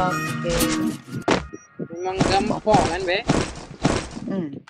Oke. Memang gampang kan, Be?